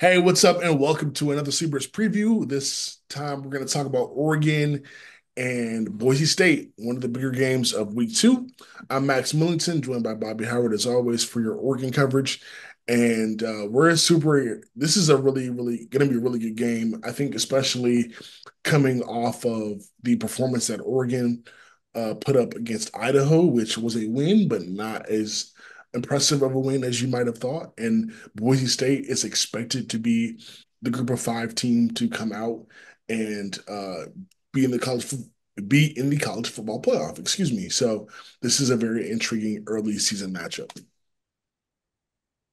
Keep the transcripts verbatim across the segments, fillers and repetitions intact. Hey, what's up, and welcome to another Sleepers preview. This time we're going to talk about Oregon and Boise State, one of the bigger games of week two. I'm Max Millington, joined by Bobby Howard, as always, for your Oregon coverage. And uh, we're super – this is a really, really – going to be a really good game, I think, especially coming off of the performance that Oregon uh, put up against Idaho, which was a win, but not as – impressive of a win as you might have thought. And Boise State is expected to be the group of five team to come out and uh, be in the college be in the college football playoff. Excuse me. So this is a very intriguing early season matchup.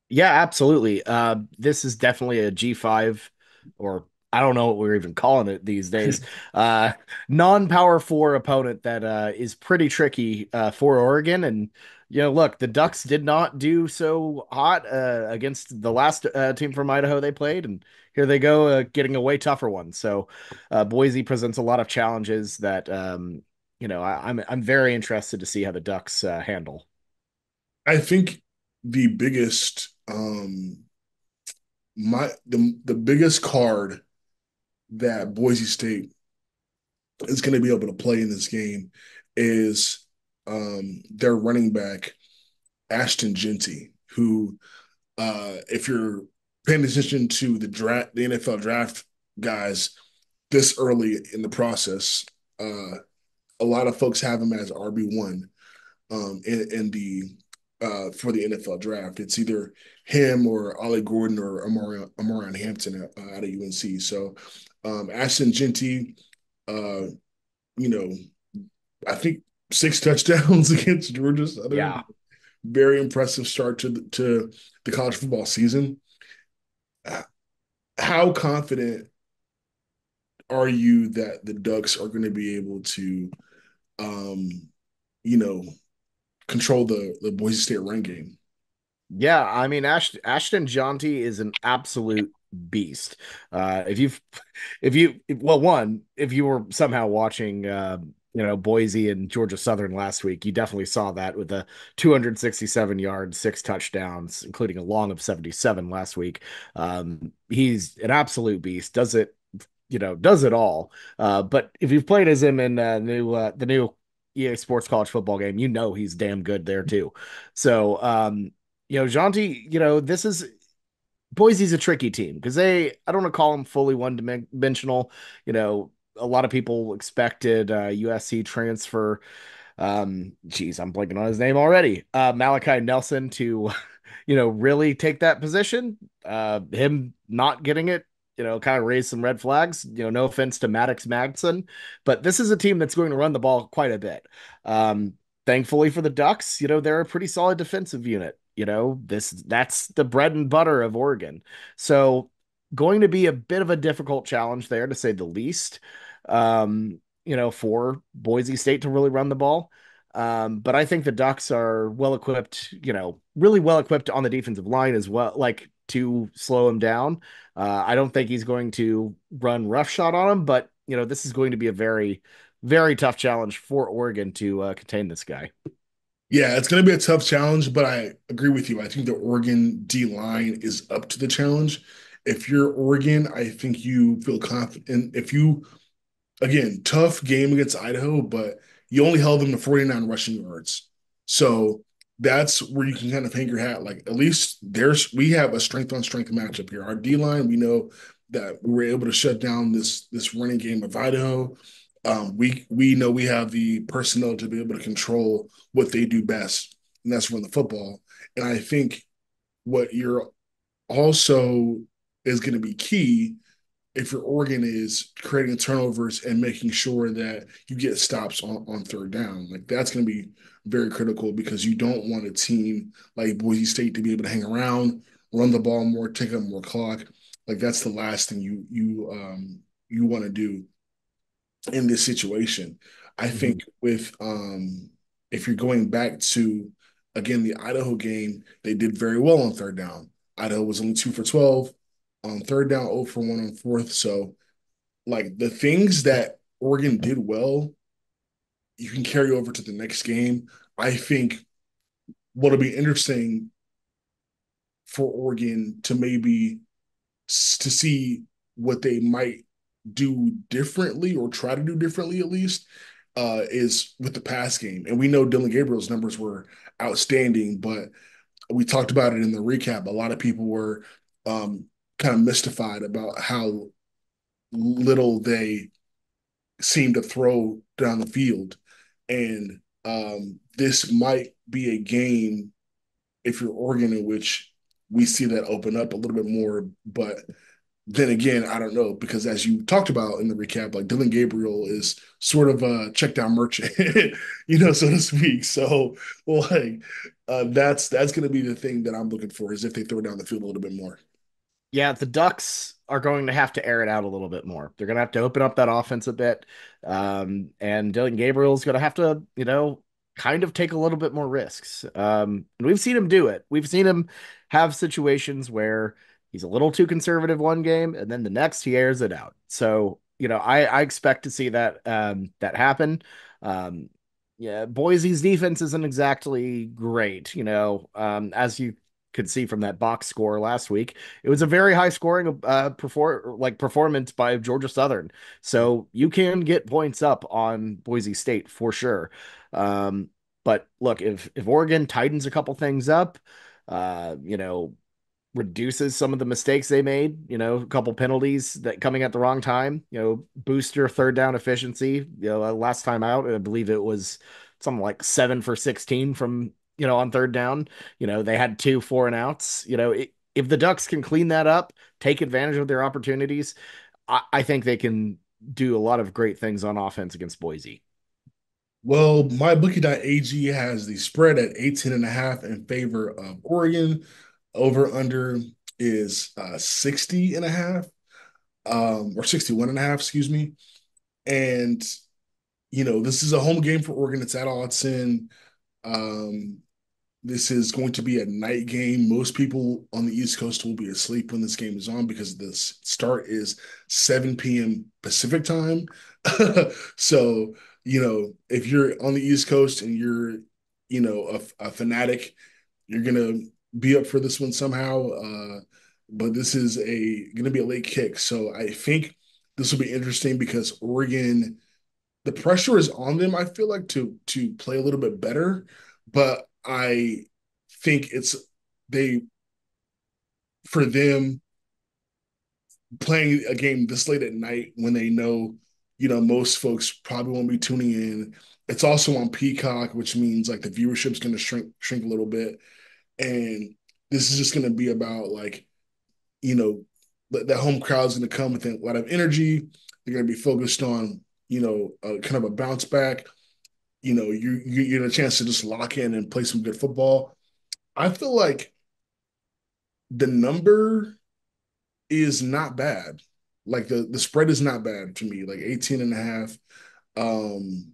Yeah, absolutely. Uh, this is definitely a G five, or I don't know what we're even calling it these days. uh, non-power four opponent that uh, is pretty tricky uh, for Oregon. And you know, look, the Ducks did not do so hot uh, against the last uh, team from Idaho they played, and here they go uh, getting a way tougher one. So uh, Boise presents a lot of challenges that, um, you know, I, I'm I'm very interested to see how the Ducks uh, handle. I think the biggest um, my the the biggest card that Boise State is going to be able to play in this game is. Um, their running back, Ashton Jeanty, who, uh, if you're paying attention to the draft, the N F L draft guys this early in the process, uh, a lot of folks have him as R B one um, in, in the uh, for the N F L draft. It's either him or Ollie Gordon or Amarion, Amarion Hampton out, out of U N C. So um, Ashton Jeanty, uh, you know, I think six touchdowns against Georgia Southern. Yeah. Very impressive start to the, to the college football season. Uh, how confident are you that the Ducks are going to be able to, um, you know, control the, the Boise State run game? Yeah, I mean, Ash, Ashton Jeanty is an absolute beast. Uh, if you've, if you, well, one, if you were somehow watching, uh, you know, Boise and Georgia Southern last week, you definitely saw that with a two hundred sixty-seven yards, six touchdowns, including a long of seventy-seven last week. Um, he's an absolute beast. Does it, you know, does it all. Uh, but if you've played as him in uh, new, uh, the new E A Sports college football game, you know, he's damn good there too. So, um, you know, Jeanty, you know, this is, Boise's a tricky team because they, I don't want to call them fully one-dimensional, you know, a lot of people expected uh, U S C transfer. Um, geez, I'm blanking on his name already. Uh, Malachi Nelson to, you know, really take that position. Uh, him not getting it, you know, kind of raised some red flags. You know, no offense to Maddox Madsen, but this is a team that's going to run the ball quite a bit. Um, thankfully for the Ducks, you know, they're a pretty solid defensive unit. You know, this that's the bread and butter of Oregon. So going to be a bit of a difficult challenge there, to say the least. Um, you know, for Boise State to really run the ball. Um, but I think the Ducks are well equipped, you know, really well equipped on the defensive line as well, like to slow him down. Uh, I don't think he's going to run roughshod on him, but you know, this is going to be a very, very tough challenge for Oregon to uh, contain this guy. Yeah, it's going to be a tough challenge, but I agree with you. I think the Oregon D line is up to the challenge. If you're Oregon, I think you feel confident. If you Again, tough game against Idaho, but you only held them to forty-nine rushing yards. So that's where you can kind of hang your hat. Like, at least there's we have a strength-on-strength matchup here. Our D-line, we know that we were able to shut down this this running game of Idaho. Um, we, we know we have the personnel to be able to control what they do best, and that's run the football. And I think what you're also is going to be key if your Oregon is creating turnovers and making sure that you get stops on, on third down. Like, that's going to be very critical because you don't want a team like Boise State to be able to hang around, run the ball more, take up more clock. Like, that's the last thing you you um, you want to do in this situation. I mm-hmm. think with um, if you're going back to, again, the Idaho game, they did very well on third down. Idaho was only two for twelve. On third down, zero for one on fourth. So, like, the things that Oregon did well, you can carry over to the next game. I think what'll be interesting for Oregon to maybe to see what they might do differently or try to do differently at least uh, is with the pass game. And we know Dillon Gabriel's numbers were outstanding, but we talked about it in the recap. A lot of people were um, kind of mystified about how little they seem to throw down the field. And um, this might be a game, if you're Oregon, in which we see that open up a little bit more. But then again, I don't know, because as you talked about in the recap, like Dillon Gabriel is sort of a check down merchant, you know, so to speak. So like uh, that's that's going to be the thing that I'm looking for, is if they throw down the field a little bit more. Yeah, the Ducks are going to have to air it out a little bit more. They're going to have to open up that offense a bit. Um, and Dillon Gabriel's going to have to, you know, kind of take a little bit more risks. Um, and we've seen him do it. We've seen him have situations where he's a little too conservative one game, and then the next he airs it out. So, you know, I, I expect to see that um, that happen. Um, yeah, Boise's defense isn't exactly great, you know, um, as you could see from that box score last week. It was a very high scoring uh, perform like performance by Georgia Southern. So you can get points up on Boise State for sure. Um, but look, if, if Oregon tightens a couple things up, uh, you know, reduces some of the mistakes they made, you know, a couple penalties that coming at the wrong time, you know, boost your third down efficiency. You know, last time out, I believe it was something like seven for sixteen from, you know, on third down. You know, they had two four and outs. You know, it, if the Ducks can clean that up, take advantage of their opportunities, I, I think they can do a lot of great things on offense against Boise. Well, my bookie dot a g has the spread at eighteen and a half in favor of Oregon. Over under is uh, sixty and a half um, or sixty-one and a half, excuse me. And, you know, this is a home game for Oregon. It's at Autzen. Um, this is going to be a night game. Most people on the East Coast will be asleep when this game is on, because the start is seven p.m. Pacific time. So, you know, if you're on the East Coast and you're, you know, a, a fanatic, you're going to be up for this one somehow. Uh, but this is a going to be a late kick. So I think this will be interesting, because Oregon, the pressure is on them, I feel like, to to play a little bit better. But I think it's they for them playing a game this late at night, when they know, you know, most folks probably won't be tuning in. It's also on Peacock, which means like the viewership's going to shrink shrink a little bit. And this is just going to be about, like, you know, that home crowd's going to come with a lot of energy. They're going to be focused on, you know, uh, kind of a bounce back. You know, you, you you get a chance to just lock in and play some good football. I feel like the number is not bad. Like the, the spread is not bad to me, like eighteen and a half. Um,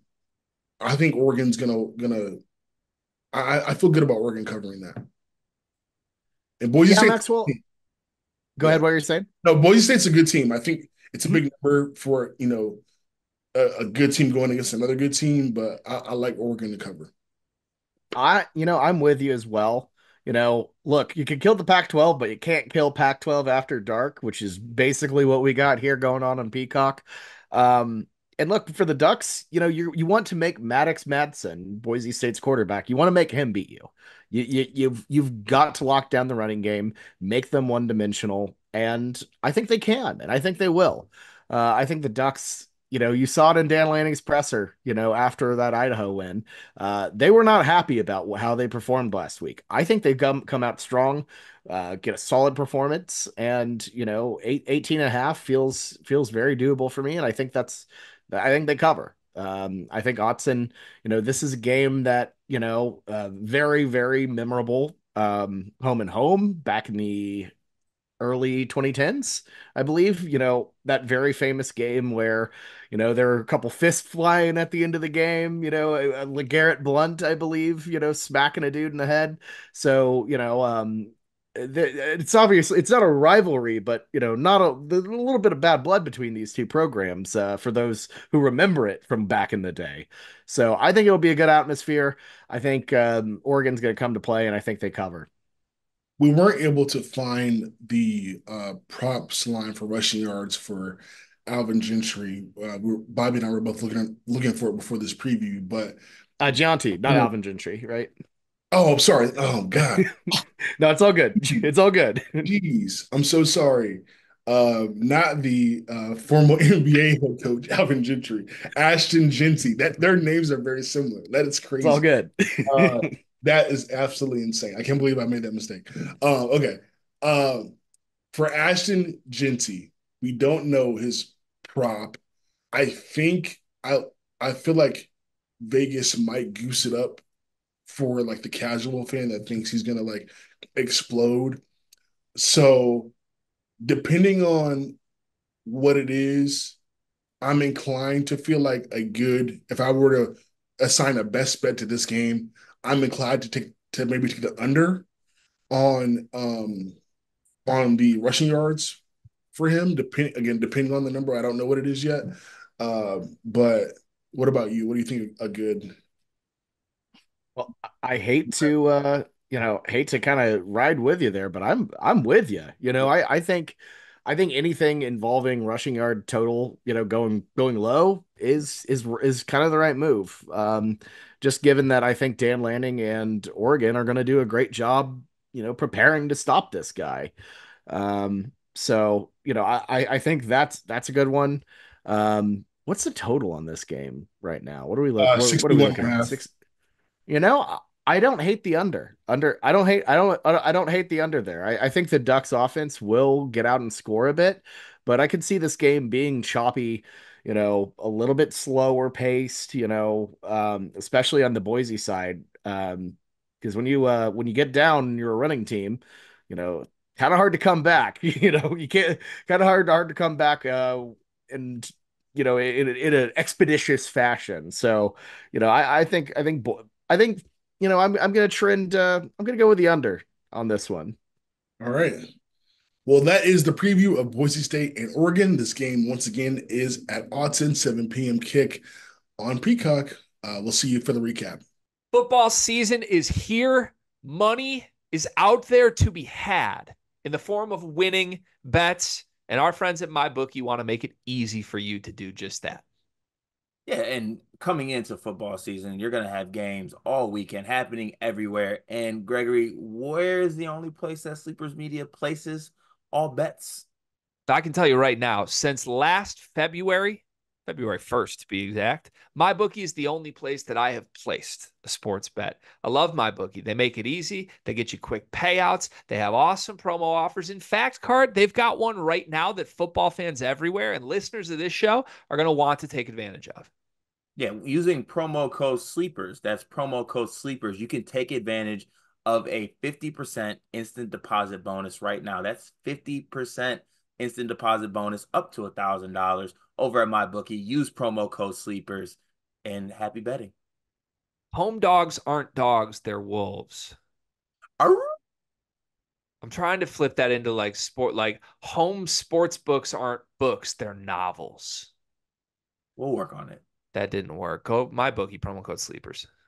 I think Oregon's gonna gonna. I, I feel good about Oregon covering that. And Boise yeah, State, Maxwell. Go yeah. ahead. What you're saying? No, Boise State's a good team. I think it's a big number for, you know, a good team going against another good team, but I, I like Oregon to cover. I, you know, I'm with you as well. You know, look, you can kill the Pac twelve, but you can't kill Pac twelve after dark, which is basically what we got here going on on Peacock. Um, and look, for the Ducks, you know, you you want to make Maddox Madsen, Boise State's quarterback, you want to make him beat you. You, you you've you've got to lock down the running game, make them one dimensional, and I think they can, and I think they will. Uh, I think the Ducks. You know, you saw it in Dan Lanning's presser, you know, after that Idaho win. Uh, they were not happy about how they performed last week. I think they've come, come out strong, uh, get a solid performance. And, you know, eight, eighteen and a half feels feels very doable for me. And I think that's I think they cover. Um, I think Autzen, you know, this is a game that, you know, uh, very, very memorable um, home and home back in the early twenty tens, I believe, you know, that very famous game where, you know, there were a couple fists flying at the end of the game, you know, uh, LeGarrette Blount, I believe, you know, smacking a dude in the head. So, you know, um, th- it's obviously, it's not a rivalry, but, you know, not a, a little bit of bad blood between these two programs uh, for those who remember it from back in the day. So I think it'll be a good atmosphere. I think um, Oregon's going to come to play, and I think they cover. we weren't able to find the uh, props line for rushing yards for Alvin Gentry. Uh, we were, Bobby and I were both looking at, looking for it before this preview, but uh, Jeanty, not yeah. Alvin Gentry, right? Oh, I'm sorry. Oh God. No, it's all good. It's all good. Jeez, I'm so sorry. Uh, not the uh, former N B A head coach Alvin Gentry, Ashton Jeanty. That their names are very similar. That is crazy. It's all good. uh, that is absolutely insane. I can't believe I made that mistake. Uh, okay, uh, for Ashton Jeanty, we don't know his prop. I think I I feel like Vegas might goose it up for like the casual fan that thinks he's gonna like explode. So, depending on what it is, I'm inclined to feel like a good, if I were to assign a best bet to this game, I'm inclined to take to maybe take the under on um on the rushing yards for him. Depend again, depending on the number, I don't know what it is yet. Uh, but what about you? What do you think a good? Well, I hate to. Uh... you know, hate to kind of ride with you there, but I'm, I'm with you. You know, I, I think, I think anything involving rushing yard total, you know, going, going low is, is, is kind of the right move. Um, just given that I think Dan Lanning and Oregon are going to do a great job, you know, preparing to stop this guy. Um, so, you know, I, I think that's, that's a good one. Um, what's the total on this game right now? What are we looking uh, what, what are we looking at? Six, you know, I don't hate the under under. I don't hate. I don't, I don't hate the under there. I, I think the Ducks offense will get out and score a bit, but I could see this game being choppy, you know, a little bit slower paced, you know, um, especially on the Boise side. Um, cause when you, uh, when you get down and you're a running team, you know, kind of hard to come back, you know, you can't kind of hard, hard to come back. Uh, and, you know, in, in an expeditious fashion. So, you know, I, I think, I think, I think, you know, I'm I'm gonna trend. Uh, I'm gonna go with the under on this one. All right. Well, that is the preview of Boise State and Oregon. This game once again is at Autzen, seven p.m. kick on Peacock. Uh, we'll see you for the recap. Football season is here. Money is out there to be had in the form of winning bets, and our friends at MyBookie want to make it easy for you to do just that. Yeah, and coming into football season, you're going to have games all weekend happening everywhere. And, Gregory, where's the only place that Sleepers Media places all bets? I can tell you right now, since last February, February first to be exact, MyBookie is the only place that I have placed a sports bet. I love MyBookie. They make it easy. They get you quick payouts. They have awesome promo offers. In fact, Card, they've got one right now that football fans everywhere and listeners of this show are going to want to take advantage of. Yeah, using promo code SLEEPERS, that's promo code SLEEPERS, you can take advantage of a fifty percent instant deposit bonus right now. That's fifty percent instant deposit bonus up to one thousand dollars over at MyBookie. Use promo code SLEEPERS and happy betting. Home dogs aren't dogs, they're wolves. Arr! I'm trying to flip that into like sport, like home sports books aren't books, they're novels. We'll work on it. That didn't work. Go MyBookie, promo code SLEEPERS.